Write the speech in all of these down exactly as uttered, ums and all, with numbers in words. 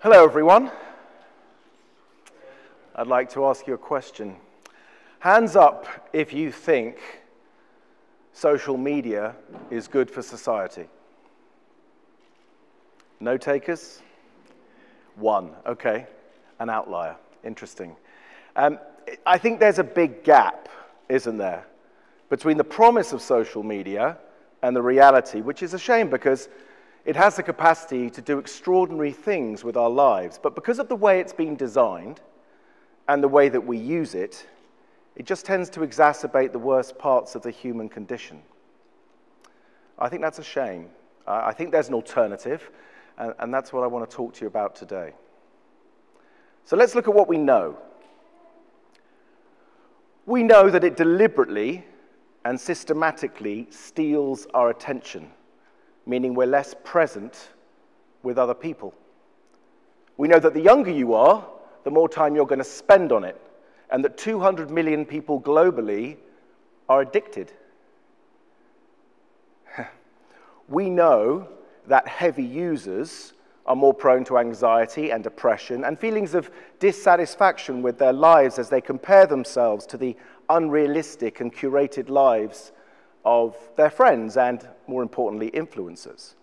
Hello everyone. I'd like to ask you a question. Hands up if you think social media is good for society. No takers? One. Okay. An outlier. Interesting. Um, I think there's a big gap, isn't there, between the promise of social media and the reality, which is a shame because it has the capacity to do extraordinary things with our lives, but because of the way it's been designed and the way that we use it, it just tends to exacerbate the worst parts of the human condition. I think that's a shame. Uh, I think there's an alternative, and, and that's what I want to talk to you about today. So let's look at what we know. We know that it deliberately and systematically steals our attention, meaning we're less present with other people. We know that the younger you are, the more time you're going to spend on it, and that two hundred million people globally are addicted. We know that heavy users are more prone to anxiety and depression and feelings of dissatisfaction with their lives as they compare themselves to the unrealistic and curated lives of their friends and, more importantly, influencers.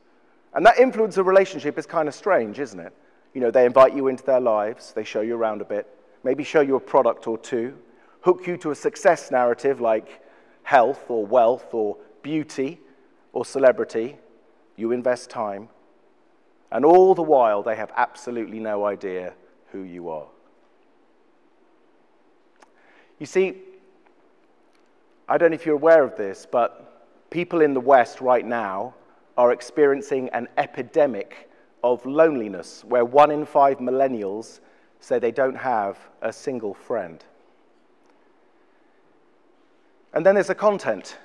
And that influencer relationship is kind of strange, isn't it? You know, they invite you into their lives, they show you around a bit, maybe show you a product or two, hook you to a success narrative like health or wealth or beauty or celebrity. You invest time, and all the while they have absolutely no idea who you are. You see, I don't know if you're aware of this, but people in the West right now are experiencing an epidemic of loneliness, where one in five millennials say they don't have a single friend. And then there's the content.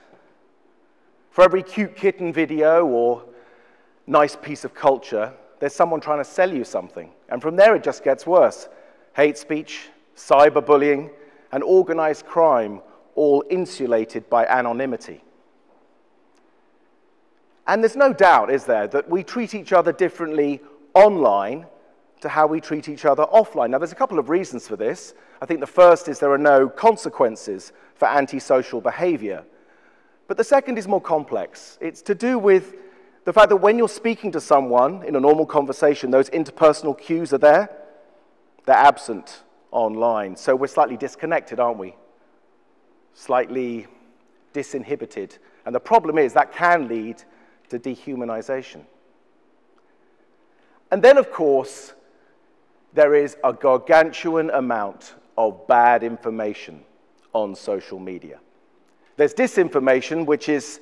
For every cute kitten video or nice piece of culture, there's someone trying to sell you something. And from there it just gets worse. Hate speech, cyberbullying, and organized crime, all insulated by anonymity. And there's no doubt, is there, that we treat each other differently online to how we treat each other offline. Now, there's a couple of reasons for this. I think the first is there are no consequences for antisocial behavior. But the second is more complex. It's to do with the fact that when you're speaking to someone in a normal conversation, those interpersonal cues are there. They're absent online. So we're slightly disconnected, aren't we? Slightly disinhibited. And the problem is that can lead to dehumanization. And then, of course, there is a gargantuan amount of bad information on social media. There's disinformation, which is,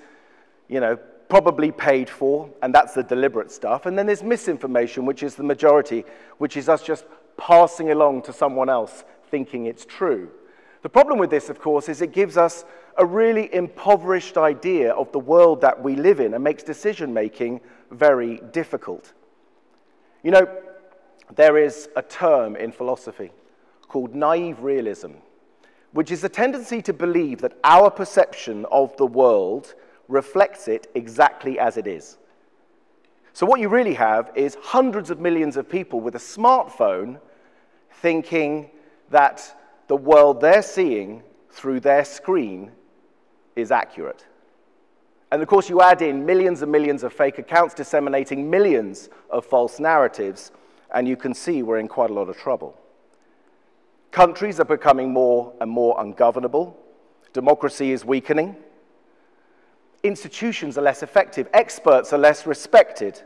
you know, probably paid for, and that's the deliberate stuff. And then there's misinformation, which is the majority, which is us just passing along to someone else thinking it's true. The problem with this, of course, is it gives us a really impoverished idea of the world that we live in and makes decision-making very difficult. You know, there is a term in philosophy called naive realism, which is the tendency to believe that our perception of the world reflects it exactly as it is. So what you really have is hundreds of millions of people with a smartphone thinking that the world they're seeing through their screen is accurate. And of course, you add in millions and millions of fake accounts disseminating millions of false narratives, and you can see we're in quite a lot of trouble. Countries are becoming more and more ungovernable. Democracy is weakening. Institutions are less effective. Experts are less respected.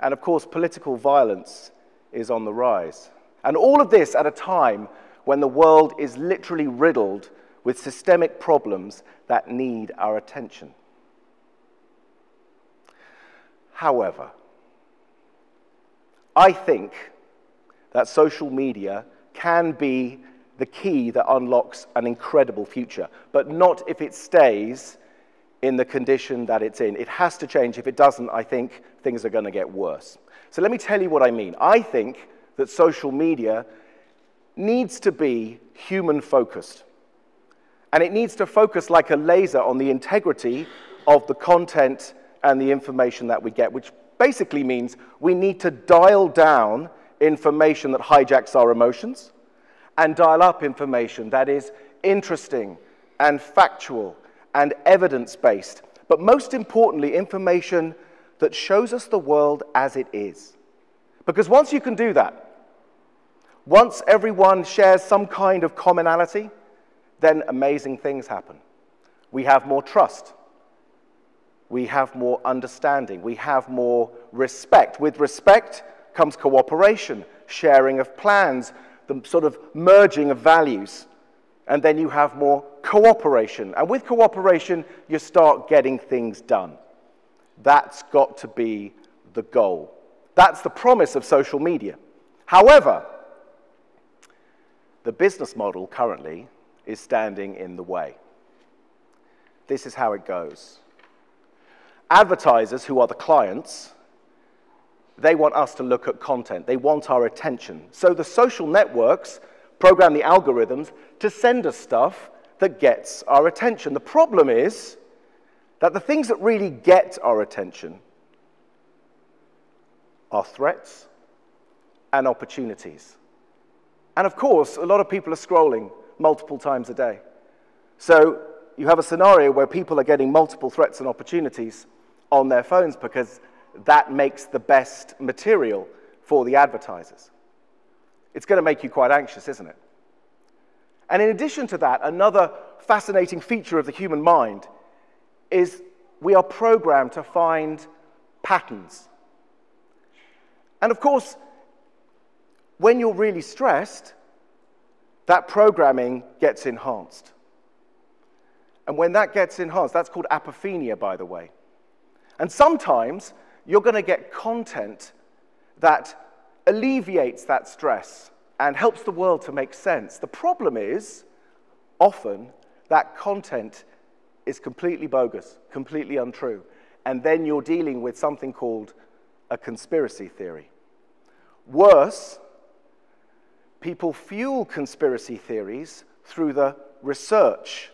And of course, political violence is on the rise. And all of this at a time when the world is literally riddled with systemic problems that need our attention. However, I think that social media can be the key that unlocks an incredible future, but not if it stays in the condition that it's in. It has to change. If it doesn't, I think things are going to get worse. So let me tell you what I mean. I think that social media needs to be human-focused. And it needs to focus like a laser on the integrity of the content and the information that we get, which basically means we need to dial down information that hijacks our emotions, and dial up information that is interesting and factual and evidence-based, but most importantly, information that shows us the world as it is. Because once you can do that, once everyone shares some kind of commonality, then amazing things happen. We have more trust. We have more understanding. We have more respect. With respect comes cooperation, sharing of plans, the sort of merging of values. And then you have more cooperation. And with cooperation, you start getting things done. That's got to be the goal. That's the promise of social media. However, the business model currently is standing in the way. This is how it goes. Advertisers, who are the clients, they want us to look at content. They want our attention. So the social networks program the algorithms to send us stuff that gets our attention. The problem is that the things that really get our attention are threats and opportunities. And of course, a lot of people are scrolling multiple times a day. So you have a scenario where people are getting multiple threats and opportunities on their phones because that makes the best material for the advertisers. It's going to make you quite anxious, isn't it? And in addition to that, another fascinating feature of the human mind is we are programmed to find patterns. And of course, when you're really stressed, that programming gets enhanced. And when that gets enhanced, that's called apophenia, by the way. And sometimes you're going to get content that alleviates that stress and helps the world to make sense. The problem is, often, that content is completely bogus, completely untrue. And then you're dealing with something called a conspiracy theory. Worse, people fuel conspiracy theories through the research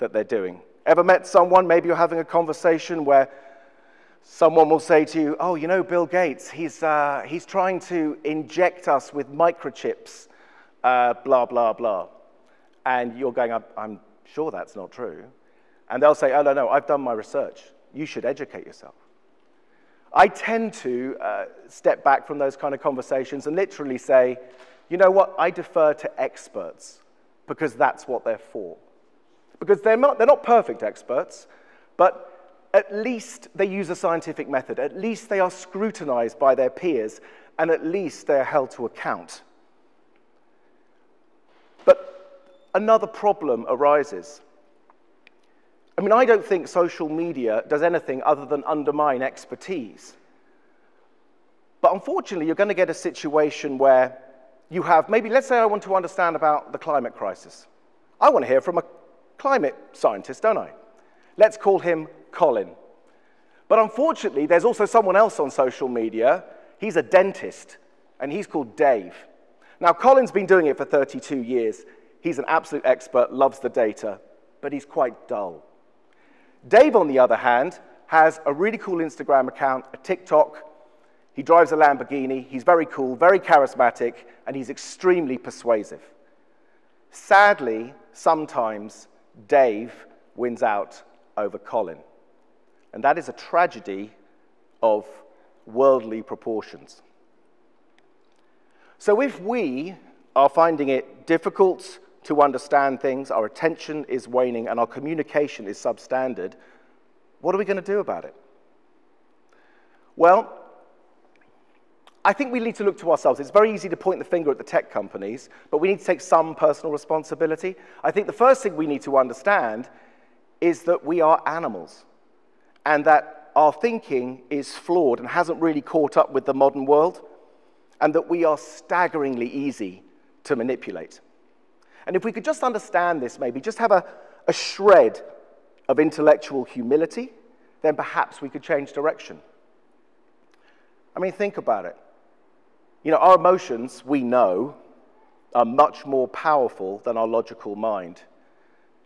that they're doing. Ever met someone, maybe you're having a conversation where someone will say to you, oh, you know, Bill Gates, he's, uh, he's trying to inject us with microchips, uh, blah, blah, blah. And you're going, I'm, I'm sure that's not true. And they'll say, oh, no, no, I've done my research. You should educate yourself. I tend to uh, step back from those kind of conversations and literally say, you know what, I defer to experts because that's what they're for. Because they're not, they're not perfect experts, but at least they use a scientific method. At least they are scrutinized by their peers, and at least they are held to account. But another problem arises. I mean, I don't think social media does anything other than undermine expertise. But unfortunately, you're going to get a situation where you have, maybe, let's say I want to understand about the climate crisis. I want to hear from a climate scientist, don't I? Let's call him Colin. But unfortunately, there's also someone else on social media. He's a dentist, and he's called Dave. Now, Colin's been doing it for thirty-two years. He's an absolute expert, loves the data, but he's quite dull. Dave, on the other hand, has a really cool Instagram account, a TikTok. He drives a Lamborghini, he's very cool, very charismatic, and he's extremely persuasive. Sadly, sometimes Dave wins out over Colin. And that is a tragedy of worldly proportions. So if we are finding it difficult to understand things, our attention is waning, and our communication is substandard, what are we going to do about it? Well, I think we need to look to ourselves. It's very easy to point the finger at the tech companies, but we need to take some personal responsibility. I think the first thing we need to understand is that we are animals and that our thinking is flawed and hasn't really caught up with the modern world, and that we are staggeringly easy to manipulate. And if we could just understand this, maybe just have a, a shred of intellectual humility, then perhaps we could change direction. I mean, think about it. You know, our emotions, we know, are much more powerful than our logical mind.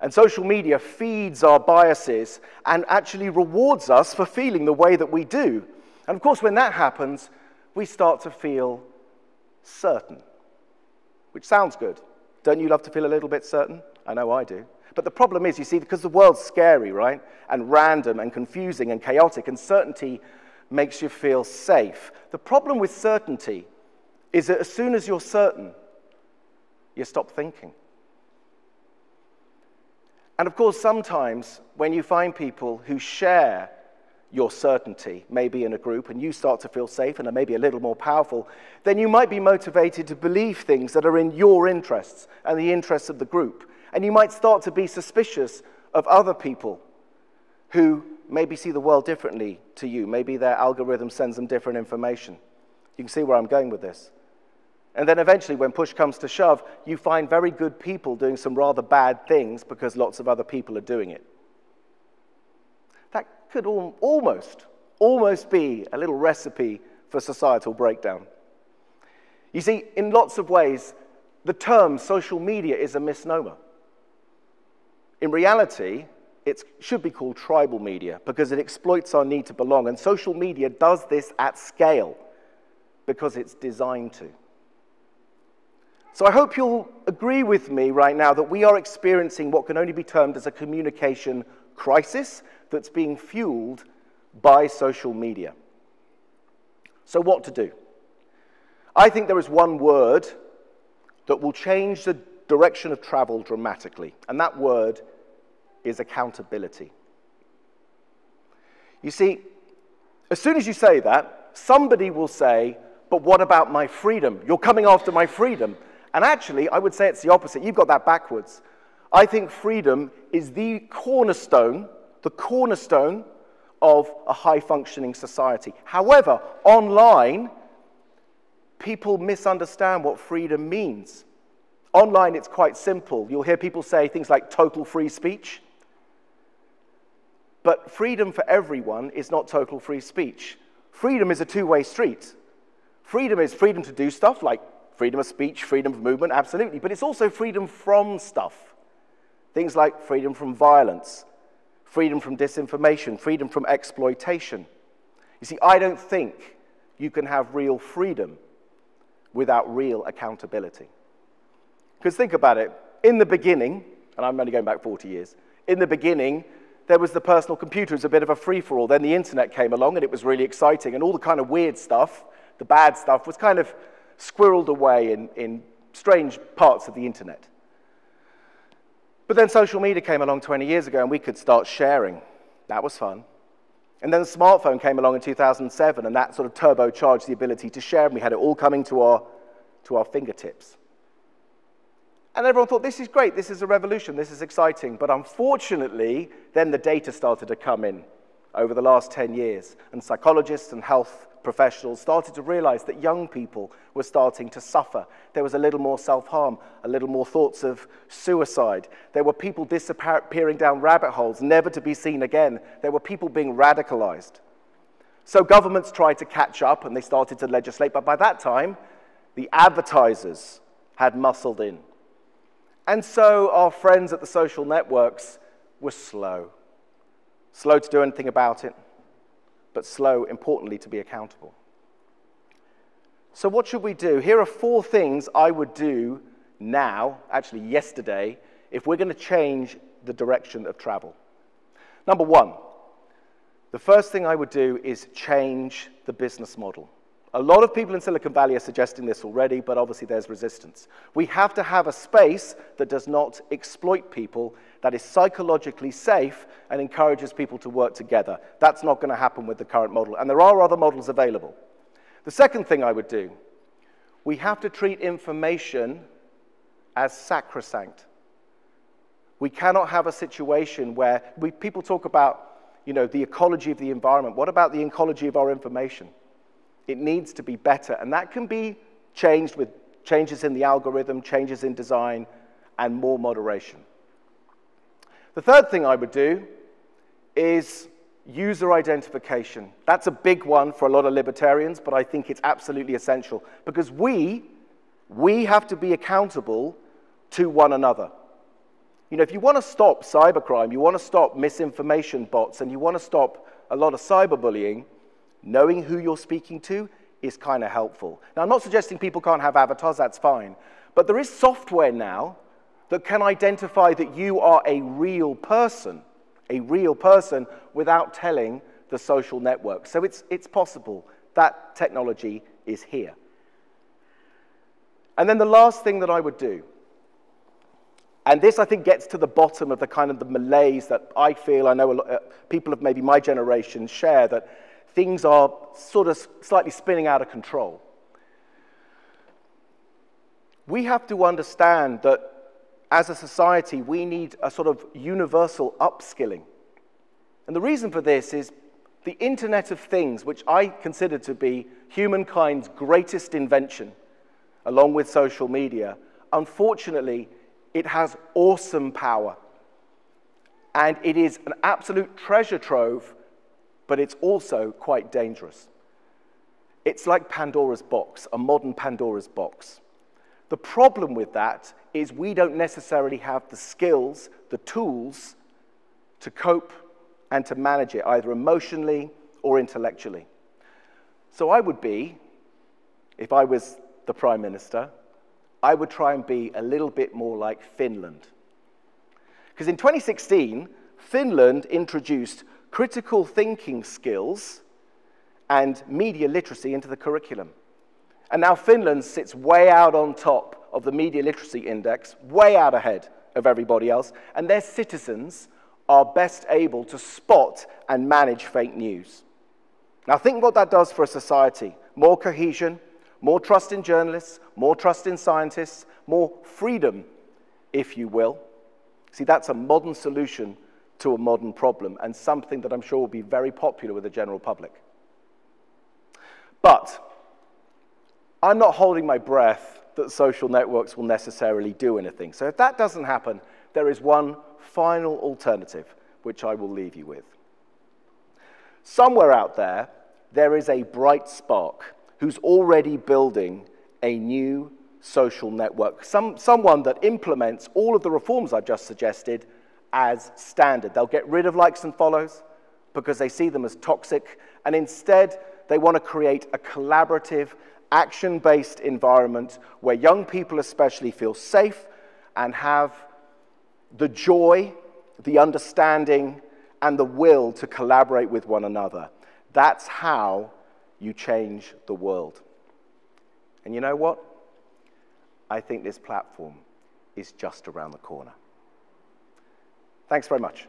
And social media feeds our biases and actually rewards us for feeling the way that we do. And of course, when that happens, we start to feel certain, which sounds good. Don't you love to feel a little bit certain? I know I do. But the problem is, you see, because the world's scary, right, and random and confusing and chaotic, and certainty makes you feel safe. The problem with certainty is that as soon as you're certain, you stop thinking. And of course, sometimes when you find people who share your certainty, maybe in a group, and you start to feel safe and are maybe a little more powerful, then you might be motivated to believe things that are in your interests and the interests of the group. And you might start to be suspicious of other people who maybe see the world differently to you. Maybe their algorithm sends them different information. You can see where I'm going with this. And then eventually, when push comes to shove, you find very good people doing some rather bad things because lots of other people are doing it. That could al- almost, almost be a little recipe for societal breakdown. You see, in lots of ways, the term social media is a misnomer. In reality, it should be called tribal media because it exploits our need to belong. And social media does this at scale because it's designed to. So I hope you'll agree with me right now that we are experiencing what can only be termed as a communication crisis that's being fueled by social media. So what to do? I think there is one word that will change the direction of travel dramatically, and that word is accountability. You see, as soon as you say that, somebody will say, but what about my freedom? You're coming after my freedom. And actually, I would say it's the opposite. You've got that backwards. I think freedom is the cornerstone, the cornerstone of a high-functioning society. However, online, people misunderstand what freedom means. Online, it's quite simple. You'll hear people say things like total free speech. But freedom for everyone is not total free speech. Freedom is a two-way street. Freedom is freedom to do stuff like freedom of speech, freedom of movement, absolutely. But it's also freedom from stuff. Things like freedom from violence, freedom from disinformation, freedom from exploitation. You see, I don't think you can have real freedom without real accountability. Because think about it, in the beginning, and I'm only going back forty years, in the beginning, there was the personal computer. It was a bit of a free-for-all. Then the internet came along, and it was really exciting, and all the kind of weird stuff, the bad stuff, was kind of squirreled away in, in strange parts of the internet. But then social media came along twenty years ago, and we could start sharing. That was fun. And then the smartphone came along in two thousand seven, and that sort of turbocharged the ability to share, and we had it all coming to our, to our fingertips. And everyone thought, this is great, this is a revolution, this is exciting. But unfortunately, then the data started to come in over the last ten years, and psychologists and health professionals started to realize that young people were starting to suffer. There was a little more self-harm, a little more thoughts of suicide. There were people disappearing down rabbit holes, never to be seen again. There were people being radicalized. So governments tried to catch up, and they started to legislate. But by that time, the advertisers had muscled in. And so our friends at the social networks were slow. Slow to do anything about it, but slow, importantly, to be accountable. So what should we do? Here are four things I would do now, actually yesterday, if we're going to change the direction of travel. Number one, the first thing I would do is change the business model. A lot of people in Silicon Valley are suggesting this already, but obviously there's resistance. We have to have a space that does not exploit people, that is psychologically safe, and encourages people to work together. That's not going to happen with the current model, and there are other models available. The second thing I would do, we have to treat information as sacrosanct. We cannot have a situation where we, people talk about, you know, the ecology of the environment. What about the ecology of our information? It needs to be better, and that can be changed with changes in the algorithm, changes in design, and more moderation. The third thing I would do is user identification. That's a big one for a lot of libertarians, but I think it's absolutely essential, because we, we have to be accountable to one another. You know, if you want to stop cybercrime, you want to stop misinformation bots, and you want to stop a lot of cyberbullying, knowing who you're speaking to is kind of helpful. Now, I'm not suggesting people can't have avatars, that's fine. But there is software now that can identify that you are a real person, a real person without telling the social network. So it's, it's possible. That technology is here. And then the last thing that I would do, and this, I think, gets to the bottom of the kind of the malaise that I feel, I know a lot, uh, people of maybe my generation share, that things are sort of slightly spinning out of control. We have to understand that as a society, we need a sort of universal upskilling. And the reason for this is the Internet of Things, which I consider to be humankind's greatest invention, along with social media, unfortunately, it has awesome power, and it is an absolute treasure trove, but it's also quite dangerous. It's like Pandora's box, a modern Pandora's box. The problem with that is we don't necessarily have the skills, the tools, to cope and to manage it, either emotionally or intellectually. So I would be, if I was the Prime Minister, I would try and be a little bit more like Finland. Because in twenty sixteen, Finland introduced critical thinking skills and media literacy into the curriculum. And now Finland sits way out on top of the media literacy index, way out ahead of everybody else, and their citizens are best able to spot and manage fake news. Now think what that does for a society. More cohesion, more trust in journalists, more trust in scientists, more freedom, if you will. See, that's a modern solution to a modern problem, and something that I'm sure will be very popular with the general public. But I'm not holding my breath that social networks will necessarily do anything. So if that doesn't happen, there is one final alternative, which I will leave you with. Somewhere out there, there is a bright spark who's already building a new social network, some, someone that implements all of the reforms I've just suggested as standard. They'll get rid of likes and follows because they see them as toxic, and instead they want to create a collaborative, action-based environment where young people especially feel safe and have the joy, the understanding, and the will to collaborate with one another. That's how you change the world. And you know what? I think this platform is just around the corner. Thanks very much.